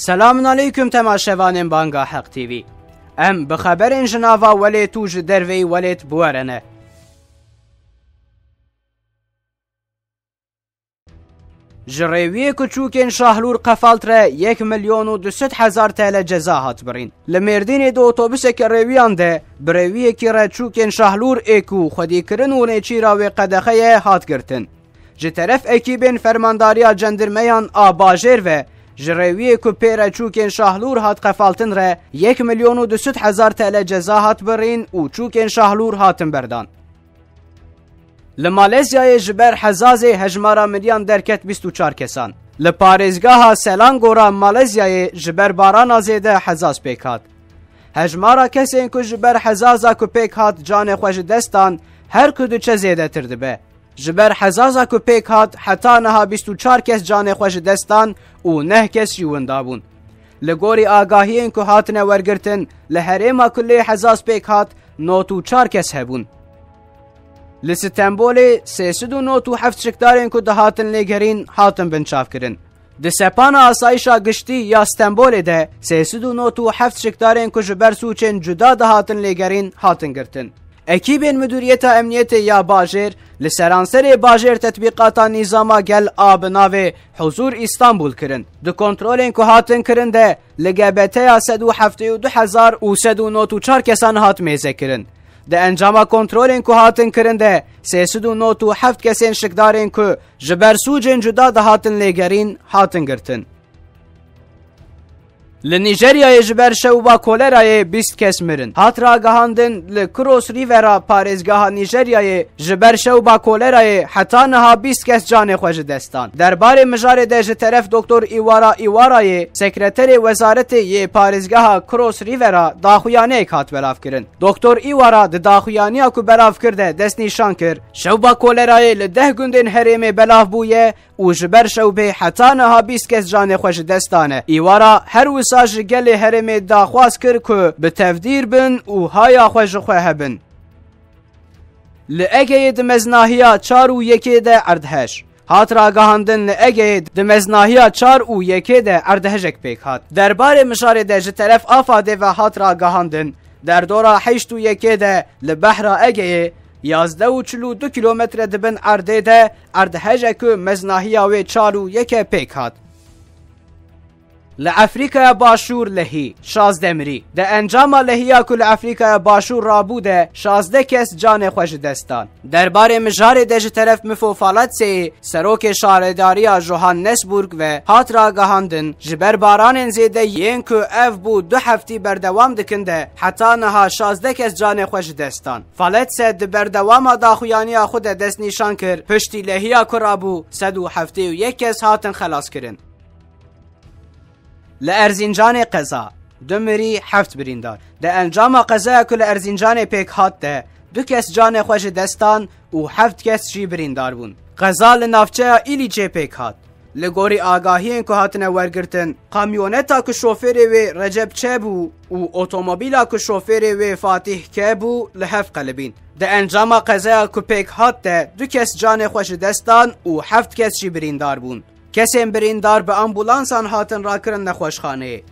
سلام علیکم تماشاوانان بانگا حق تیوی ام بخبرن جناوا ولیت توج دروی ولیت بورنه جریوی کوچوکین شاهلور قفالتره 1,200,000 TL ceza hat birin. Li Mêrdînê de otobüseke rêwiyan de bi rêwiyekî re çûkên Şahlûrê ku xwedîkirin û nêçîra wê qedexeyê hat girtin. Ji teref ekîbên fermandariya cendirmeyan a bajêr ve ji rêwiyê ku pê re çûkên Şahlûr hat qefaltin re 1,200,000 TL ceza hat birin û çûkên Şahlûr hatin berdan. Li Malezyayê ji ber hezazê hejmara miryan derket 24 kesan. Li parêzgeha Selangora Malezyayê ji ber barana zêde hezaz pêk hat. Hejmara kesên ku ji ber hezaza ku pêk hat canê xwe ji dest dan her ku diçe zêdetir dibe. Ji ber hezaza ku pêk hat heta niha 24 kes canê xwe ji dest dan û 9 kes jî winda bûn. Li gorî agahiyên ku hatine wergirtin li herêma kulê hezaz pêk hat 94 kes hebûn. Li Stenbolê 397 şikdarên ku dihatin lêgerîn hatin binçavkirin. Di Sepana Asayişa Giştî ya Stenbolê de 397 şikdarên ku ji ber sûçên cuda dihatin lêgerîn hatin girtin. Ekîbên Müdûriyeta Emniyetê ya Bajêr li seranserê Bajêr tetbîqata nîzama gel a bi navê Huzûr Îstanbûl kirin. Di kontrolên ku hatin kirin de li GBTya 172 û 194 kesan hat mêzekirin. Di encama kontrolên ku hatin kirin de 397 kesên şikdarên ku ji ber sûcên cuda dihatin lêgerîn hatin girtin. Li Nîjeryayê ji ber şewba kolerayê 20 kes mirin. Hat ragihandin li Cross Rivera parêzgeha Nîjeryayê ji ber şewba kolerayê heta niha 20 kes canê xwe ji dest dan. Derbarê mijarê de ji teref Doktor Iwara Iwarayê, sekreterê wezaretê yê parêzgeha Cross Rivera daxuyaniyek hat belavkirin. Doktor Iwara di daxuyaniya ku belavkir de dest nîşan kir. Şewba kolerayê li 10 gundên herêmê belav bûye û ji ber şewbê heta niha 20 kes canê xwe ji dest dane. Iwara her wisa ji gelê herêmê daxwaz kir ku bi tevdîr bin û haya xwe ji xwe hebin. Li Egeyê di meznahiya 4 û 1 de erdhej. Hat ragihandin li Egeyê di meznahiya 4 û 1 de erdhejek pêk hat. Derbarê mijarê de ji teref Afadê ve hat ragihandin derdora 8 û 1 de li Behra Egeyê 11,42 kilometre dibin erdê de erdhejek ku meznahiya wê 4 û 1 pêk hat. Li Afrikaya Başûr lehî 16 mirî. De encama lehiya ku li Afrikaya Başûr rabû de 16 kes canê xwe ji dest dan. Derbarê mijarê de ji teref Mifofalatseê serokê şaredariya Johannesburg ve hat ragihandin ji ber baranên zêde yên ku ev bû 2 heftî berdewam dikin de heta niha 16 kes canê xwe ji dest dan. Faletse di berdewama daxuyaniya xwe de dest nîşan kir piştî lehiya ku rabû 171 kes hatin xelas kirin. Li Erzincanê qeza 2 mirî 7 birîndar. De encama qezaya ku li Erzincanê pêk hat de 2 kes canê xwe ji dest dan û 7 kes jî birîndar bûn. Qeza li navçeya Îlîcê pêk hat. Li gorî agahiyên ku hatine wergirtin kamyoneta ku şoferê wê Recep Çebû û otomobîla ku şoferê wê Fatih Kebû li hev qelibîn. De encama qezaya ku pêk hat de 2 kes canê xwe ji dest dan û 7 kes jî birîndar bûn. Kesên birîndar bi ambulansan hatin rakirin nexweşxaneyê.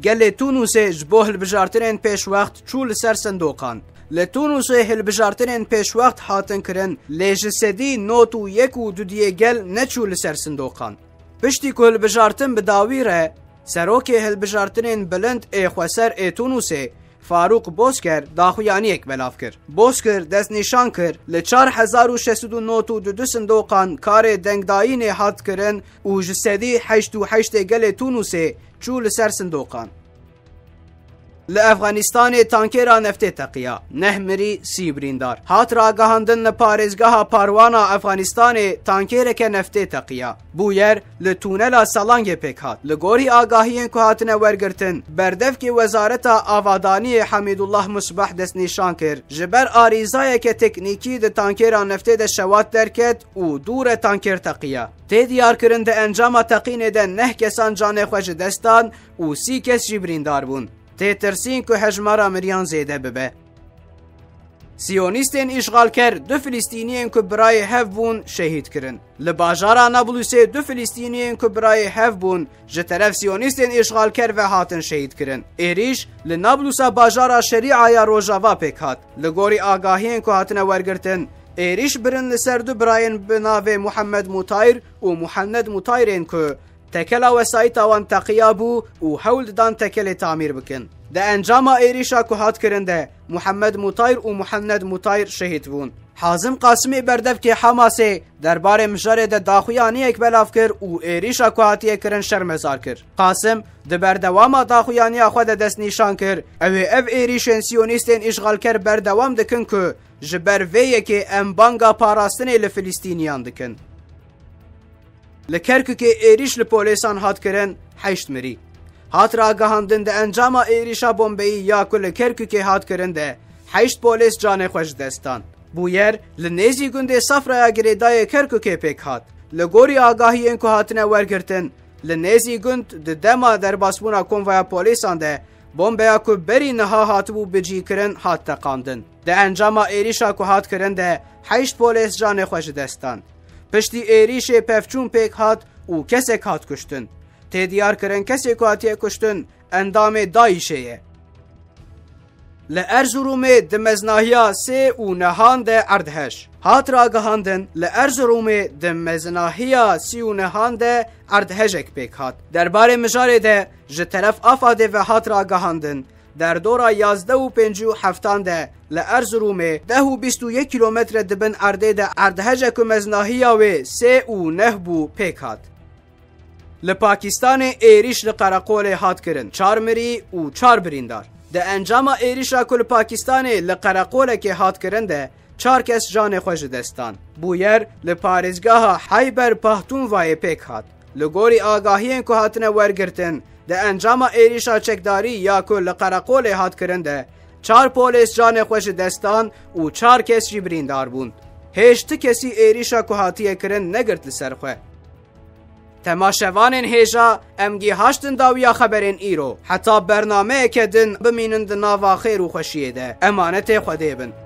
Gelê Tunusê ji bo hilbijartinên pêşwext çû li ser sindoqan. Li Tunusê hilbijartinên pêşwext hatin kirin lê ji sedî not û yek û dudiyê gel neçû li ser sindoqan. Piştî ku hilbijartin bi dawî re serokê hilbijartinên bilind Êxweser ê Tunusê Faruk Bozkir daxuyaniyek belav kir. Bozkir dest nîşan kir li 4692 sindoqan karê dengdayînê hat kirin û ji sedî 88 gelê Tunusê çû li ser sindoqan. Li Efxanistanê tankêra neftê teqiya 9 mirî 30 birîndar. Hat ragihandin li parêzgeha Parwana Efxanistanê tankêreke neftê teqiya. Bu yer li tunela Salangê pêk hat. Li gorî agahiyên ku hatine wergirtin berdevkê Wezareta Avadaniyê Hamidullah Musbah dest nîşan kir ji ber arîzayeke teknîkî di tankêra neftê de şewat derket û dû re tankêr teqiya. Tê diyarkirin di encama teqînê de 9 kesan canê xwe ji dest dan û 30 kes jî birîndar bûn. Tê tirsîn ku hejmara miryan zêde bibe. سیونیستین اشغالکر دو فلسطینیین که برای هف بون شهید کرن. لباجارا نابلوسه دو فلسطینیین که برای هف بون جطرف سیونیستین اشغالکر و هاتن شهید کرن. ایریش لنابلوسا باجارا شریعه یا روژاوا پک هات. لگوری آگاهین که هاتن ورگرتن. ایریش برن لسردو براین بناوه محمد مطایر و محمد مطایرین که تکلا وسایت آوان تقیابو و حولدان تکل تعمیر بکن. ده انجام ایریشا که هات کرنده محمد مطایر و محمد مطایر شهید بون. حازم قاسمی بردف که حماسه درباره مجره ده داخویانی یک بلاف کرد و ایریشا که هاتیه کرن شرمزار کرد. قاسم ده بردوام داخویانی خود دست نیشان کرد. او ایریشن سیونیستین اشغال کرد بردوام دکن که جبر ویه که بانگا پاراستنه لفلسطینیان دکن. لکرکوکه ایریش لپولیسان هات کرن 8 مری. هات را گهاندن ده انجام ایریشا بومبئی یا کل کرکوکه هات کرن ده 8 پولیس جان خوش دستان. بویر لنیزی گنده صفرایا گریدای کرکوکه پک هات. لگوری آگاهی انکو هاتنه ورگرتن. لنیزی گند ده دما درباسبونا کنویا پولیسان ده بومبیا که بری نها هاتبو بجی کرن هات تقاندن. ده انجام ایریشا که هات کرن ده 8 پولیس جان خوش دستان. پشتی ایریشه پفچون پیک هات او کسک هات کشتن. تیدیار کرن کسک هاتیه کشتن اندام دایشه یه. لأرزرومه دمزناهیا سه او نهان ده اردهش. هات را گهاندن لأرزرومه دمزناهیا سی و نهان ده اردهشک پیک هات. درباره مجاره ده جطرف آفاده و هات را گهاندن. در دورا 11 و 57 ده لأرزرومه 10 و 21 کیلومتر دبن ارده ده اردهجه که مزناهیا و 3 و 9 بو پیک هات. لپاکستان ایریش لقراقول هات کرن 4 مری و 4 بریندار. ده انجام ایریش را که لپاکستان لقراقول که هات کرن ده 4 کس جان خوش دستان. بویر لپارزگاه حیبر پختون وای پیک هات. لگوری آگاهی که هاتنه ورگرتن ده انجام ایریشا چکداری یا که لقراقول هات کرنده 4 پولیس جان خوش دستان و 4 کس جبریندار بوند. هشت کسی ایریشا که هاتیه کرن نگرد لسرخوه. تماشوانین هیجا امگی هاشتن داویا خبرین ایرو حتی برنامه کدن بمینند ناواخیر و خوشیه ده امانت خوده بند.